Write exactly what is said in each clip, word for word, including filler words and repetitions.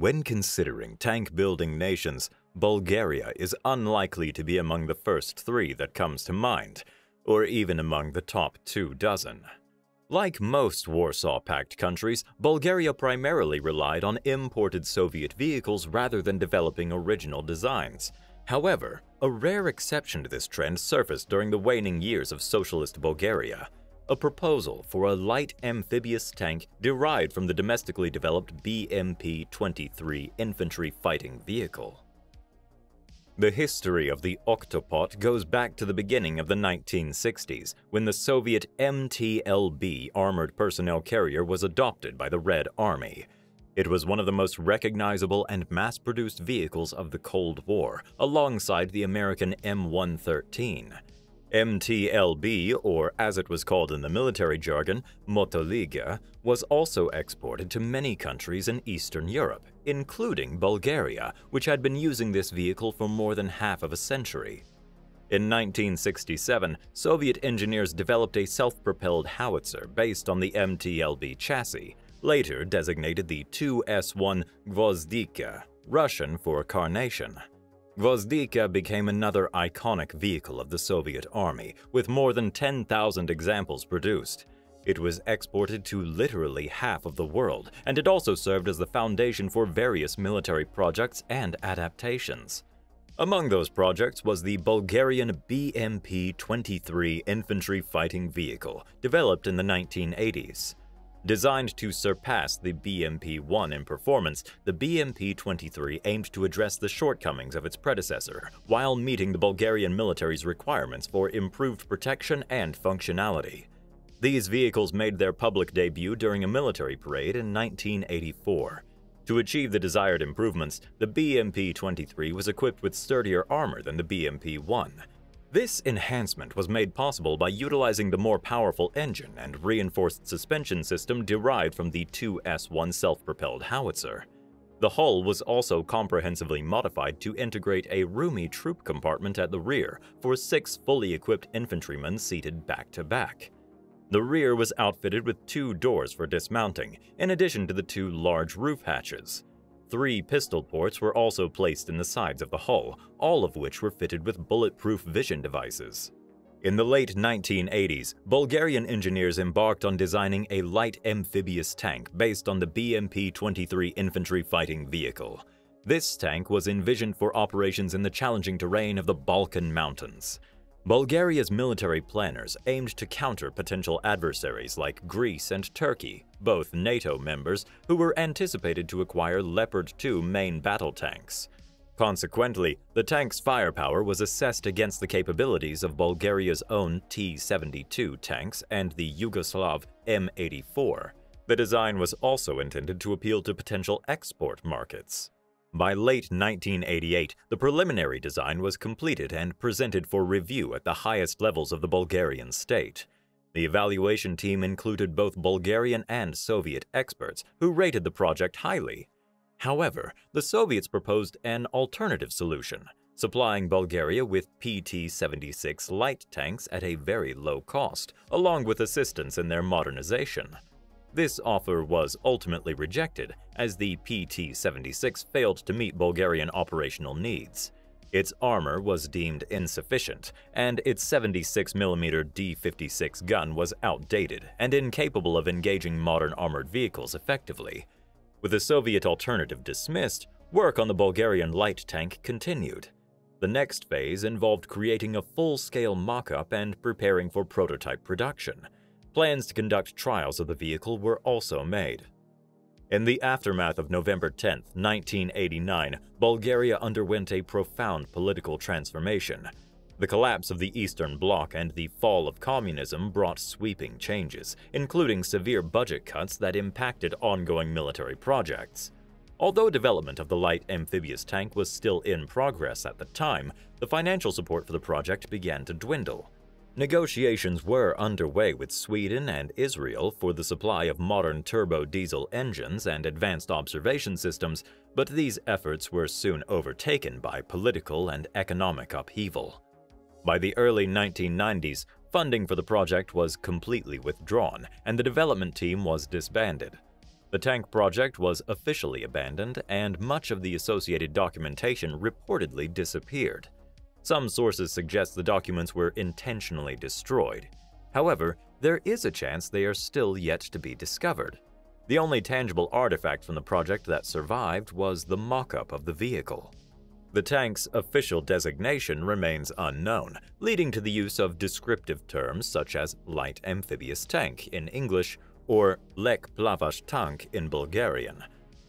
When considering tank-building nations, Bulgaria is unlikely to be among the first three that comes to mind, or even among the top two dozen. Like most Warsaw Pact countries, Bulgaria primarily relied on imported Soviet vehicles rather than developing original designs. However, a rare exception to this trend surfaced during the waning years of socialist Bulgaria. A proposal for a light amphibious tank derived from the domestically developed B M P twenty-three infantry fighting vehicle. The history of the Oktopod goes back to the beginning of the nineteen sixties, when the Soviet M T L B armored personnel carrier was adopted by the Red Army. It was one of the most recognizable and mass-produced vehicles of the Cold War, alongside the American M one thirteen. M T L B, or as it was called in the military jargon, motoliga, was also exported to many countries in Eastern Europe, including Bulgaria, which had been using this vehicle for more than half of a century. In nineteen sixty-seven, Soviet engineers developed a self-propelled howitzer based on the M T L B chassis, later designated the two S one Gvozdika, Russian for carnation. Gvozdika became another iconic vehicle of the Soviet Army, with more than ten thousand examples produced. It was exported to literally half of the world, and it also served as the foundation for various military projects and adaptations. Among those projects was the Bulgarian B M P twenty-three infantry fighting vehicle, developed in the nineteen eighties. Designed to surpass the B M P one in performance, the B M P twenty-three aimed to address the shortcomings of its predecessor, while meeting the Bulgarian military's requirements for improved protection and functionality. These vehicles made their public debut during a military parade in nineteen eighty-four. To achieve the desired improvements, the B M P twenty-three was equipped with sturdier armor than the B M P one. This enhancement was made possible by utilizing the more powerful engine and reinforced suspension system derived from the two S one self-propelled howitzer. The hull was also comprehensively modified to integrate a roomy troop compartment at the rear for six fully equipped infantrymen seated back-to-back. The rear was outfitted with two doors for dismounting, in addition to the two large roof hatches. Three pistol ports were also placed in the sides of the hull, all of which were fitted with bulletproof vision devices. In the late nineteen eighties, Bulgarian engineers embarked on designing a light amphibious tank based on the B M P twenty-three infantry fighting vehicle. This tank was envisioned for operations in the challenging terrain of the Balkan Mountains. Bulgaria's military planners aimed to counter potential adversaries like Greece and Turkey, both NATO members, who were anticipated to acquire Leopard two main battle tanks. Consequently, the tank's firepower was assessed against the capabilities of Bulgaria's own T seventy-two tanks and the Yugoslav M eighty-four. The design was also intended to appeal to potential export markets. By late nineteen eighty-eight, the preliminary design was completed and presented for review at the highest levels of the Bulgarian state. The evaluation team included both Bulgarian and Soviet experts, who rated the project highly. However, the Soviets proposed an alternative solution, supplying Bulgaria with P T seventy-six light tanks at a very low cost, along with assistance in their modernization. This offer was ultimately rejected, as the P T seventy-six failed to meet Bulgarian operational needs. Its armor was deemed insufficient, and its seventy-six millimeter D fifty-six gun was outdated and incapable of engaging modern armored vehicles effectively. With the Soviet alternative dismissed, work on the Bulgarian light tank continued. The next phase involved creating a full-scale mock-up and preparing for prototype production. Plans to conduct trials of the vehicle were also made. In the aftermath of November tenth, nineteen eighty-nine, Bulgaria underwent a profound political transformation. The collapse of the Eastern Bloc and the fall of communism brought sweeping changes, including severe budget cuts that impacted ongoing military projects. Although development of the light amphibious tank was still in progress at the time, the financial support for the project began to dwindle. Negotiations were underway with Sweden and Israel for the supply of modern turbo-diesel engines and advanced observation systems, but these efforts were soon overtaken by political and economic upheaval. By the early nineteen nineties, funding for the project was completely withdrawn, and the development team was disbanded. The tank project was officially abandoned, and much of the associated documentation reportedly disappeared. Some sources suggest the documents were intentionally destroyed. However, there is a chance they are still yet to be discovered. The only tangible artifact from the project that survived was the mock-up of the vehicle. The tank's official designation remains unknown, leading to the use of descriptive terms such as light amphibious tank in English or lek plavash tank in Bulgarian.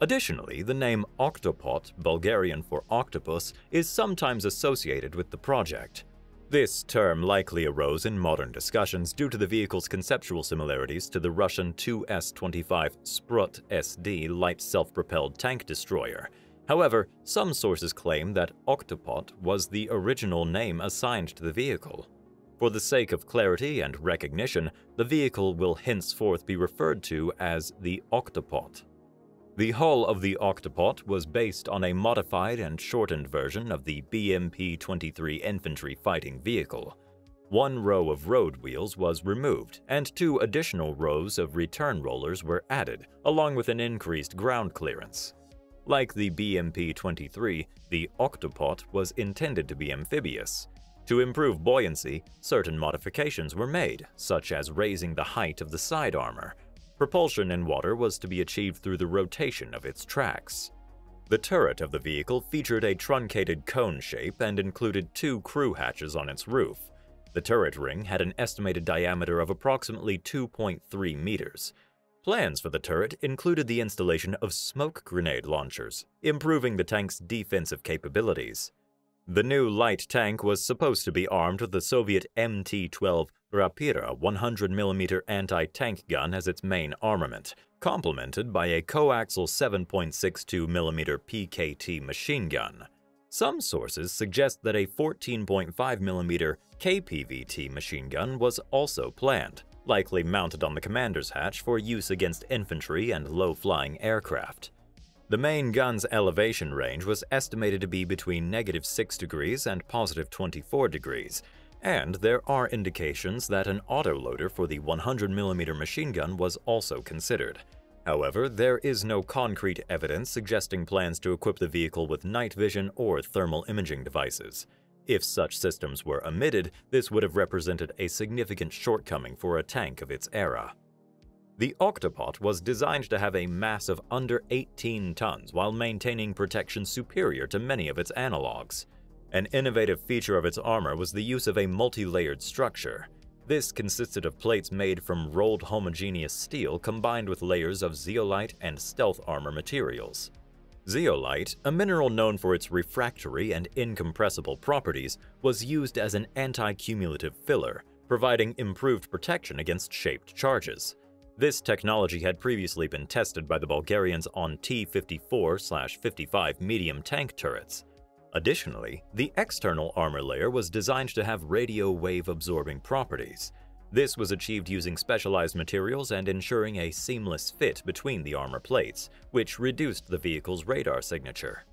Additionally, the name Oktopod, Bulgarian for octopus, is sometimes associated with the project. This term likely arose in modern discussions due to the vehicle's conceptual similarities to the Russian two S twenty-five Sprut S D light self-propelled tank destroyer. However, some sources claim that Oktopod was the original name assigned to the vehicle. For the sake of clarity and recognition, the vehicle will henceforth be referred to as the Oktopod. The hull of the Oktopod was based on a modified and shortened version of the B M P twenty-three infantry fighting vehicle. One row of road wheels was removed, and two additional rows of return rollers were added, along with an increased ground clearance. Like the B M P twenty-three, the Oktopod was intended to be amphibious. To improve buoyancy, certain modifications were made, such as raising the height of the side armor. Propulsion in water was to be achieved through the rotation of its tracks. The turret of the vehicle featured a truncated cone shape and included two crew hatches on its roof. The turret ring had an estimated diameter of approximately two point three meters. Plans for the turret included the installation of smoke grenade launchers, improving the tank's defensive capabilities. The new light tank was supposed to be armed with the Soviet M T twelve Rapira one hundred millimeter anti-tank gun as its main armament, complemented by a coaxial seven point six two millimeter P K T machine gun. Some sources suggest that a fourteen point five millimeter K P V T machine gun was also planned, likely mounted on the commander's hatch for use against infantry and low-flying aircraft. The main gun's elevation range was estimated to be between negative six degrees and positive twenty-four degrees, and there are indications that an autoloader for the one hundred millimeter machine gun was also considered. However, there is no concrete evidence suggesting plans to equip the vehicle with night vision or thermal imaging devices. If such systems were omitted, this would have represented a significant shortcoming for a tank of its era. The Oktopod was designed to have a mass of under eighteen tons while maintaining protection superior to many of its analogs. An innovative feature of its armor was the use of a multi-layered structure. This consisted of plates made from rolled homogeneous steel combined with layers of zeolite and stealth armor materials. Zeolite, a mineral known for its refractory and incompressible properties, was used as an anti-cumulative filler, providing improved protection against shaped charges. This technology had previously been tested by the Bulgarians on T fifty-four fifty-five medium tank turrets. Additionally, the external armor layer was designed to have radio wave absorbing properties. This was achieved using specialized materials and ensuring a seamless fit between the armor plates, which reduced the vehicle's radar signature.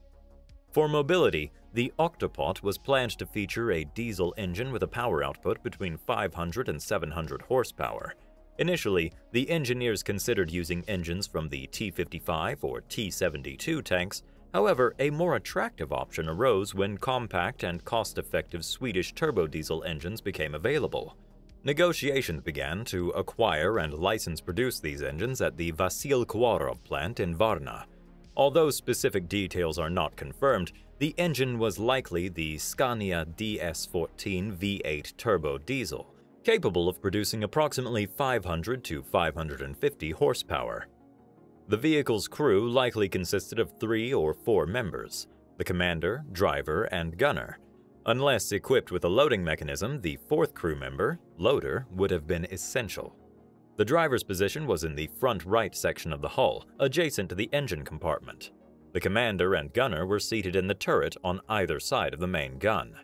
For mobility, the Oktopod was planned to feature a diesel engine with a power output between five hundred and seven hundred horsepower. Initially, the engineers considered using engines from the T fifty-five or T seventy-two tanks. However, a more attractive option arose when compact and cost-effective Swedish turbodiesel engines became available. Negotiations began to acquire and license-produce these engines at the Vasil Kvarov plant in Varna. Although specific details are not confirmed, the engine was likely the Scania D S fourteen V eight turbodiesel, capable of producing approximately five hundred to five hundred fifty horsepower. The vehicle's crew likely consisted of three or four members: the commander, driver, and gunner. Unless equipped with a loading mechanism, the fourth crew member, loader, would have been essential. The driver's position was in the front right section of the hull, adjacent to the engine compartment. The commander and gunner were seated in the turret on either side of the main gun.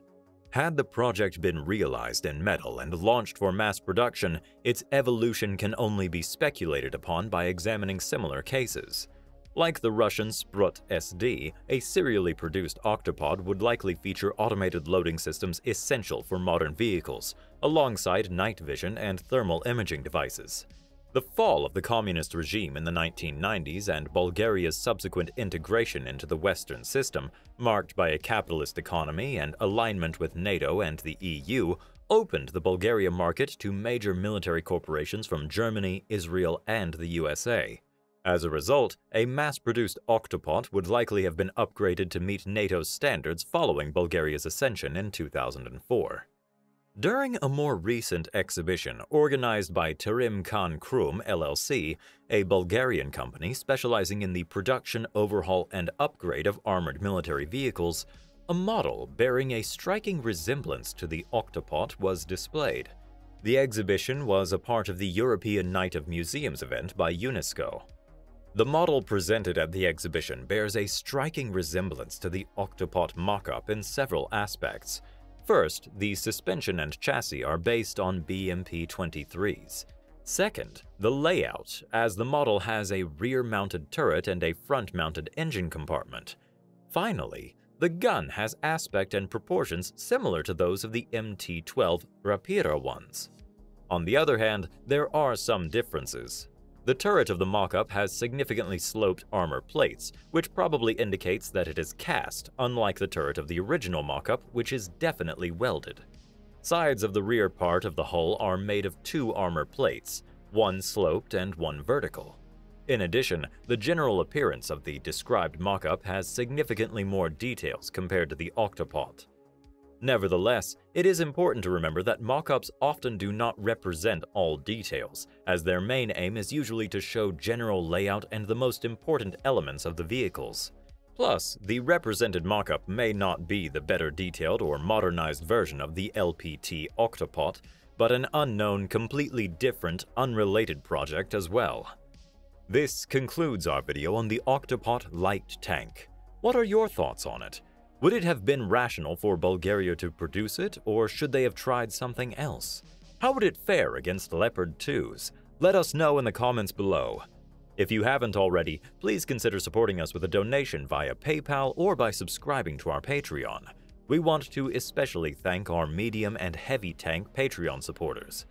Had the project been realized in metal and launched for mass production, its evolution can only be speculated upon by examining similar cases. Like the Russian Sprut S D, a serially produced Oktopod would likely feature automated loading systems essential for modern vehicles, alongside night vision and thermal imaging devices. The fall of the communist regime in the nineteen nineties and Bulgaria's subsequent integration into the Western system, marked by a capitalist economy and alignment with NATO and the E U, opened the Bulgaria market to major military corporations from Germany, Israel, and the U S A. As a result, a mass-produced Oktopod would likely have been upgraded to meet NATO's standards following Bulgaria's accession in two thousand four. During a more recent exhibition organized by Terim Khan Krum L L C, a Bulgarian company specializing in the production, overhaul, and upgrade of armored military vehicles, a model bearing a striking resemblance to the Oktopod was displayed. The exhibition was a part of the European Night of Museums event by UNESCO. The model presented at the exhibition bears a striking resemblance to the Oktopod mock-up in several aspects. First, the suspension and chassis are based on B M P twenty-threes. Second, the layout, as the model has a rear-mounted turret and a front-mounted engine compartment. Finally, the gun has aspect and proportions similar to those of the M T twelve Rapira ones. On the other hand, there are some differences. The turret of the mock-up has significantly sloped armor plates, which probably indicates that it is cast, unlike the turret of the original mock-up, which is definitely welded. Sides of the rear part of the hull are made of two armor plates, one sloped and one vertical. In addition, the general appearance of the described mock-up has significantly more details compared to the Oktopod. Nevertheless, it is important to remember that mock-ups often do not represent all details, as their main aim is usually to show general layout and the most important elements of the vehicles. Plus, the represented mock-up may not be the better detailed or modernized version of the L P T Oktopod, but an unknown, completely different, unrelated project as well. This concludes our video on the Oktopod light tank. What are your thoughts on it? Would it have been rational for Bulgaria to produce it, or should they have tried something else? How would it fare against Leopard twos? Let us know in the comments below. If you haven't already, please consider supporting us with a donation via PayPal or by subscribing to our Patreon. We want to especially thank our medium and heavy tank Patreon supporters: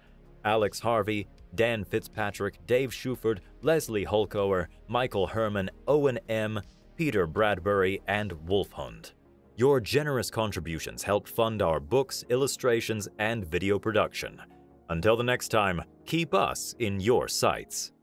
Alex Harvey, Dan Fitzpatrick, Dave Shuford, Leslie Holkower, Michael Herman, Owen M., Peter Bradbury, and Wolfhund. Your generous contributions help fund our books, illustrations, and video production. Until the next time, keep us in your sights.